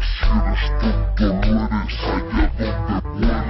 quisieras, tú no eres allá donde puedes.